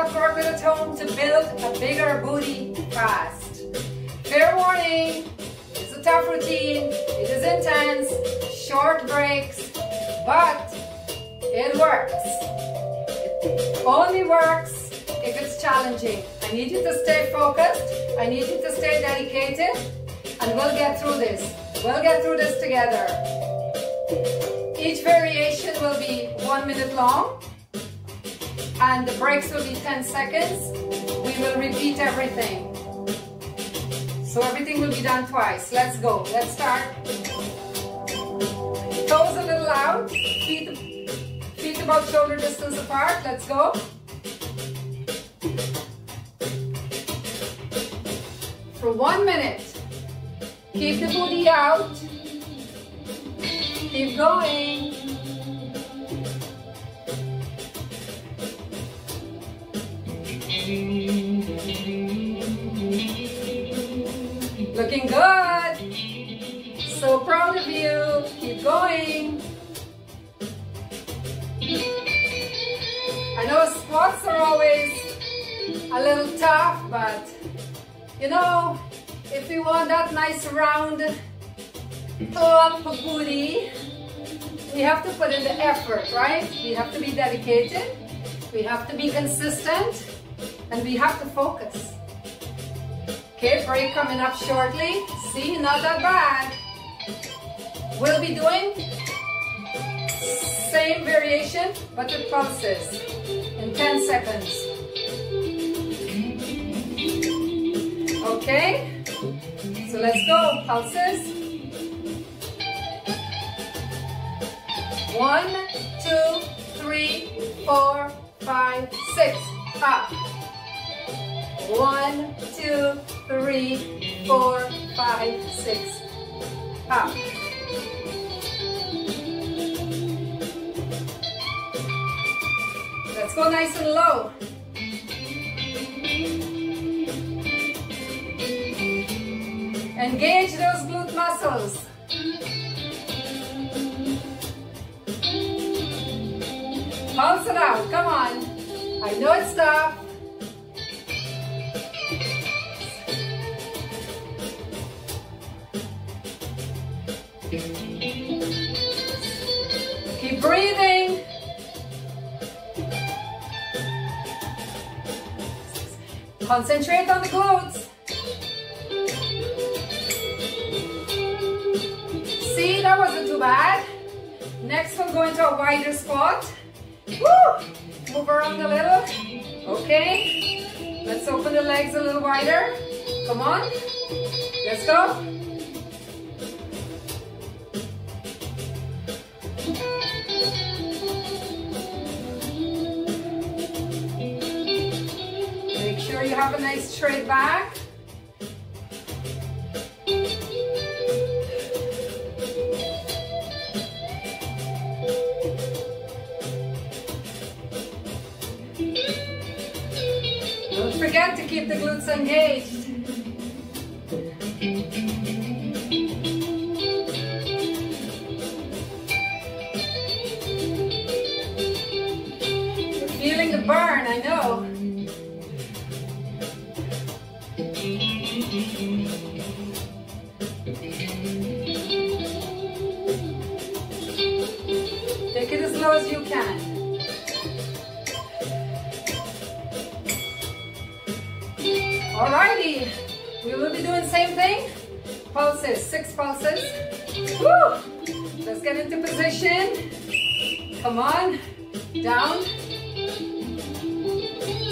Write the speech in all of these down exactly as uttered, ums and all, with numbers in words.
for four minute home to build a bigger booty fast. Fair warning, it's a tough routine, it is intense, short breaks, but it works. It only works if it's challenging. I need you to stay focused, I need you to stay dedicated, and we'll get through this. We'll get through this together. Each variation will be one minute long, and the breaks will be ten seconds. We will repeat everything. So everything will be done twice. Let's go, let's start. Toes a little out, feet, feet about shoulder distance apart, let's go. For one minute, keep the booty out, keep going. Looking good, so proud of you, keep going. I know squats are always a little tough, but you know, if we want that nice round top booty, we have to put in the effort, right? We have to be dedicated, we have to be consistent, and we have to focus. Okay, break coming up shortly. See, not that bad. We'll be doing same variation, but with pulses in ten seconds. Okay, so let's go, pulses. One, two, three, four, five, six, up. One, two, three, four, five, six, up. Let's go nice and low. Engage those glute muscles. Bounce it out, come on. I know it's tough. Keep breathing. Concentrate on the glutes. See, that wasn't too bad. Next, we'll go into a wider squat. Woo! Move around a little. Okay. Let's open the legs a little wider. Come on. Let's go. Make sure you have a nice straight back. Forget to keep the glutes engaged. You're feeling the burn, I know. Take it as low as you can. Alrighty, we will be doing same thing. Pulses, six pulses. Woo! Let's get into position. Come on, down.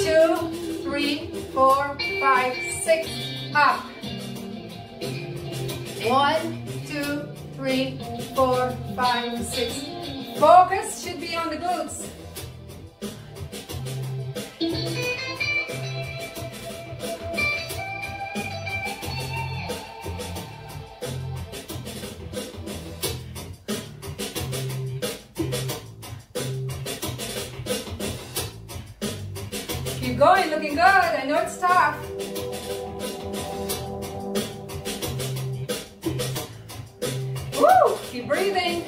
Two, three, four, five, six, up. One, two, three, four, five, six. Focus should be on the glutes. Going, looking good. I know it's tough. Woo! Keep breathing.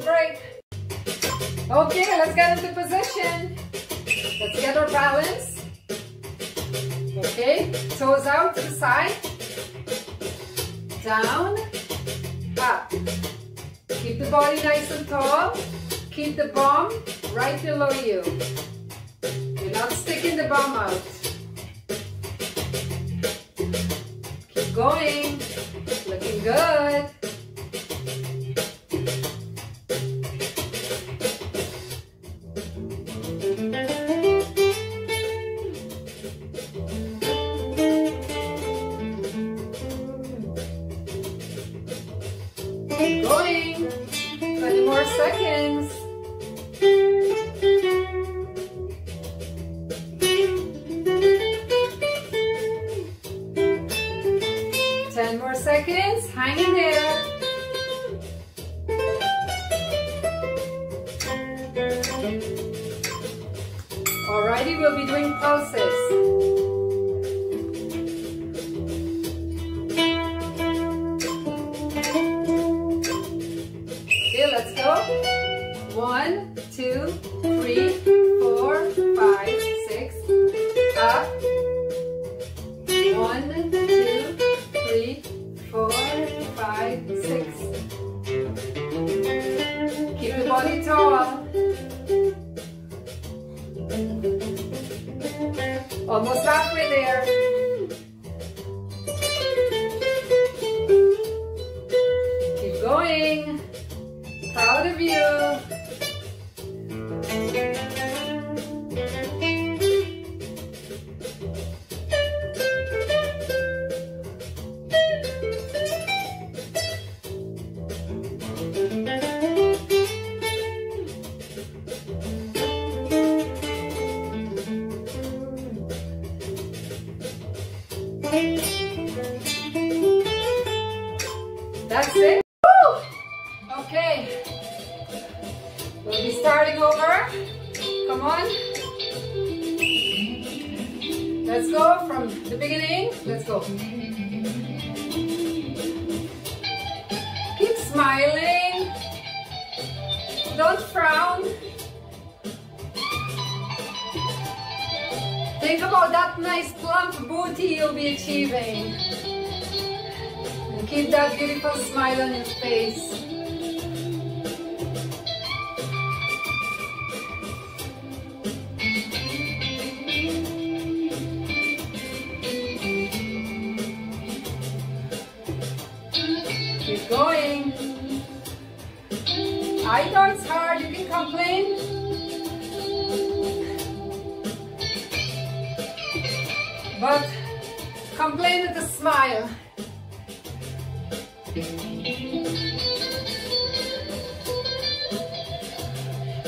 little break. Okay, let's get into position. Let's get our balance. Okay, toes out to the side. Down, up. Keep the body nice and tall. Keep the bomb right below you. You're not sticking the bomb out. Keep going. Looking good. Keep going. twenty more seconds. ten more seconds. Hang in there. Alrighty, we'll be doing pulses. One, two, three, four, five, six, up. One, two, three, four, five, six. Keep the body tall. Almost halfway there. Keep going. Proud of you. That's it. Woo! Okay. We'll be starting over. Come on. Let's go from the beginning. Let's go. Keep smiling. Don't frown. Think about that nice plump booty you'll be achieving. Keep that beautiful smile on your face. Keep going. I know it's hard, you can complain. But complain with a smile.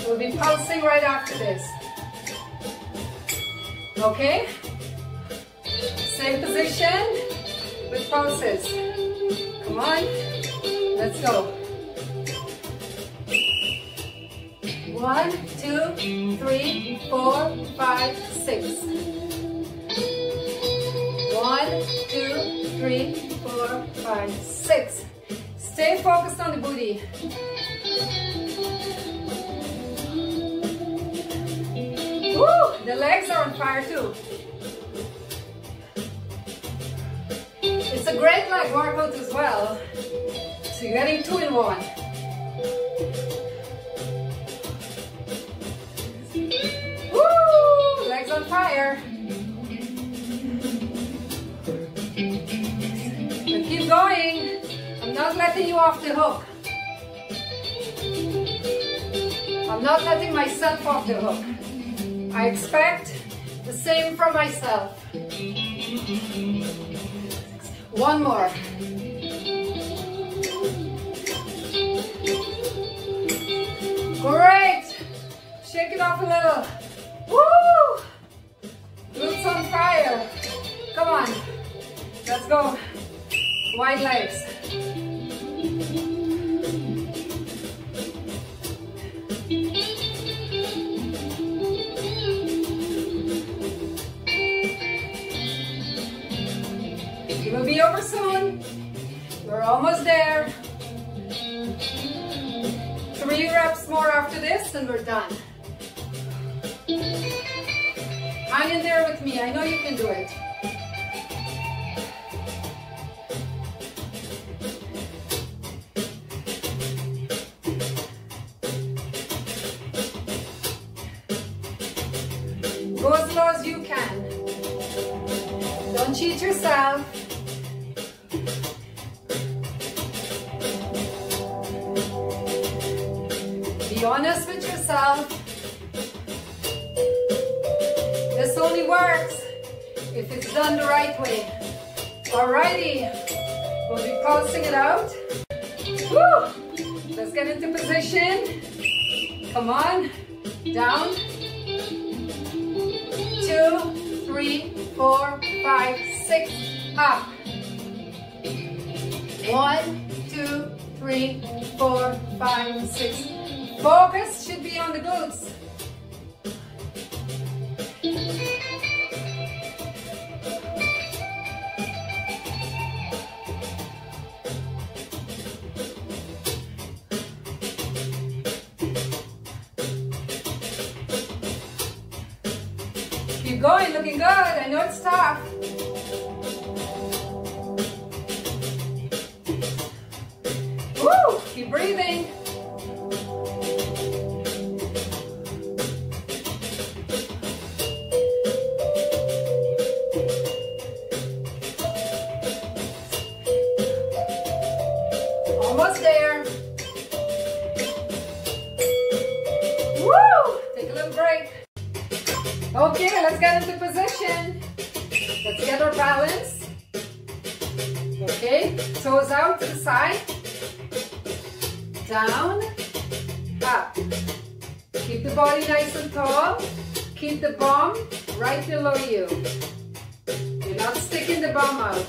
We'll be pulsing right after this. Okay? Same position with pulses. Come on. Let's go. One, two, three, four, five, six. One, two, three, four, five, six. Stay focused on the booty. Woo! The legs are on fire too. It's a great leg workout as well. So you're getting two in one. Woo! Legs on fire. Keep going. I'm not letting you off the hook. I'm not letting myself off the hook. I expect the same from myself. One more. Great. Shake it off a little. Woo! Glutes on fire. Come on. Let's go. Wide legs. It will be over soon. We're almost there. Three more after this and we're done. Hang in there with me, I know you can do it. Go as low as you can. Don't cheat yourself. Be honest with yourself. This only works if it's done the right way. Alrighty, we'll be pulsing it out. Woo! Let's get into position. Come on, down. Two, three, four, five, six, up. One, two, three, four, five, six. Focus should be on the glutes. Keep going, looking good. I know it's tough. Woo! Keep breathing. Almost there. Woo! Take a little break. Okay, let's get into position. Let's get our balance. Okay, toes out to the side. Down, up. Keep the body nice and tall. Keep the bum right below you. You're not sticking the bum out.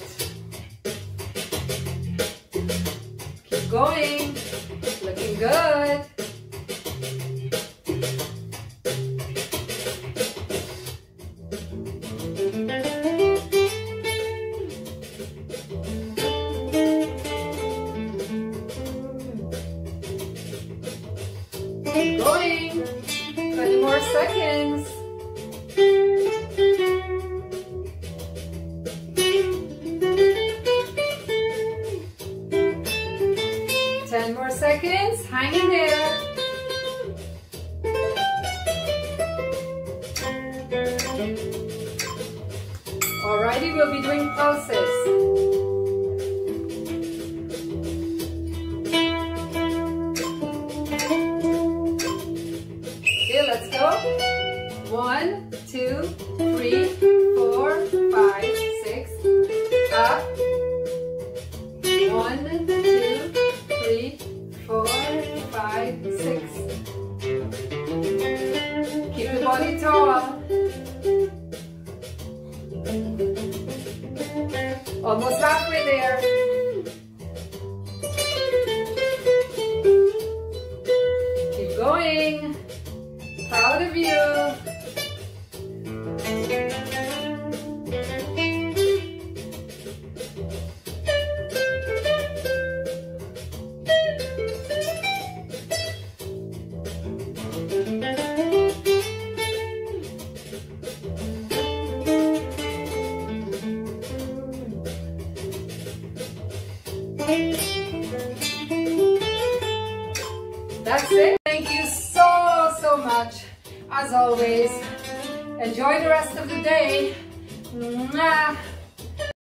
Keep going. Looking good. Going. twenty more seconds. ten more seconds. Hang in there. Alrighty, we'll be doing pulses. One, two, three, four, five, six, up. One, two, three, four, five, six. Keep the body tall. Almost halfway there. That's it. Thank you so, so much. As always, enjoy the rest of the day. Mwah.